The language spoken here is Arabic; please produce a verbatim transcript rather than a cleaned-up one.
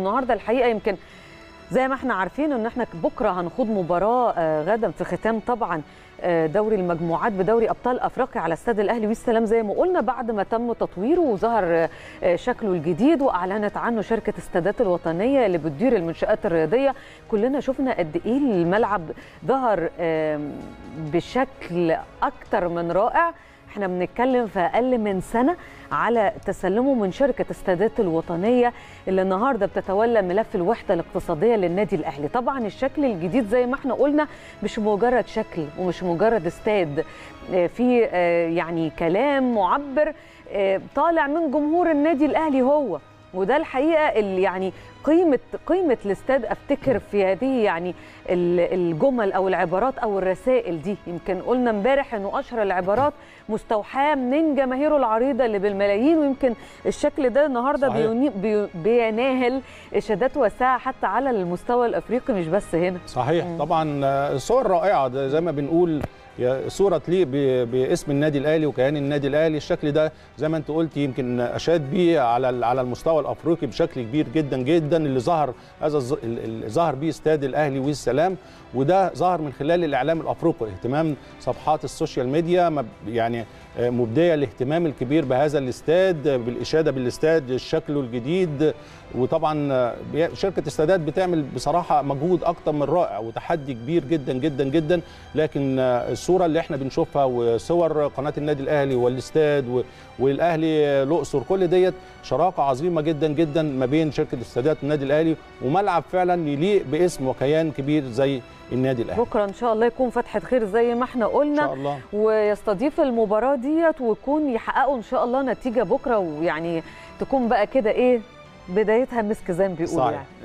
النهارده الحقيقه يمكن زي ما احنا عارفين ان احنا بكره هنخوض مباراه غدا في ختام طبعا دوري المجموعات بدوري ابطال افريقيا على استاد الاهلي والسلام زي ما قلنا، بعد ما تم تطويره وظهر شكله الجديد واعلنت عنه شركه استادات الوطنيه اللي بتدير المنشات الرياضيه. كلنا شفنا قد ايه الملعب ظهر بشكل اكتر من رائع. احنا بنتكلم في اقل من سنه على تسلمه من شركه استادات الوطنيه اللي النهارده بتتولى ملف الوحده الاقتصاديه للنادي الاهلي. طبعا الشكل الجديد زي ما احنا قلنا مش مجرد شكل ومش مجرد استاد، في يعني كلام معبر طالع من جمهور النادي الاهلي هو، وده الحقيقه اللي يعني قيمه قيمه الاستاد افتكر في هذه يعني الجمل او العبارات او الرسائل دي. يمكن قلنا امبارح انه اشهر العبارات مستوحاه من جماهيره العريضه اللي بالملايين، ويمكن الشكل ده النهارده بي بيناهل اشادات واسعه حتى على المستوى الافريقي مش بس هنا. صحيح م. طبعا صور رائعه زي ما بنقول، صورة تليق باسم النادي الاهلي وكيان النادي الاهلي. الشكل ده زي ما انت قلت يمكن اشاد بيه على على المستوى الافريقي بشكل كبير جدا جدا، اللي ظهر هذا اللي ظهر بيه استاد الاهلي والسلام، وده ظهر من خلال الاعلام الافريقي. اهتمام صفحات السوشيال ميديا يعني مبديه الاهتمام الكبير بهذا الاستاد، بالاشاده بالاستاد شكله الجديد. وطبعا شركه استادات بتعمل بصراحه مجهود اكتر من رائع وتحدي كبير جدا جدا جدا، لكن الصوره اللي احنا بنشوفها وصور قناه النادي الاهلي والاستاد والاهلي الاقصر كل ديت شراكه عظيمه جدا جدا ما بين شركه استادات والنادي الاهلي، وملعب فعلا يليق باسم وكيان كبير زي النادي الاهلي. بكره ان شاء الله يكون فتحه خير زي ما احنا قلنا، إن شاء الله. ويستضيف المباراه ديت ويكون يحققوا ان شاء الله نتيجه بكره، ويعني تكون بقى كده ايه بدايتها مسك زي ما بيقولوا يعني.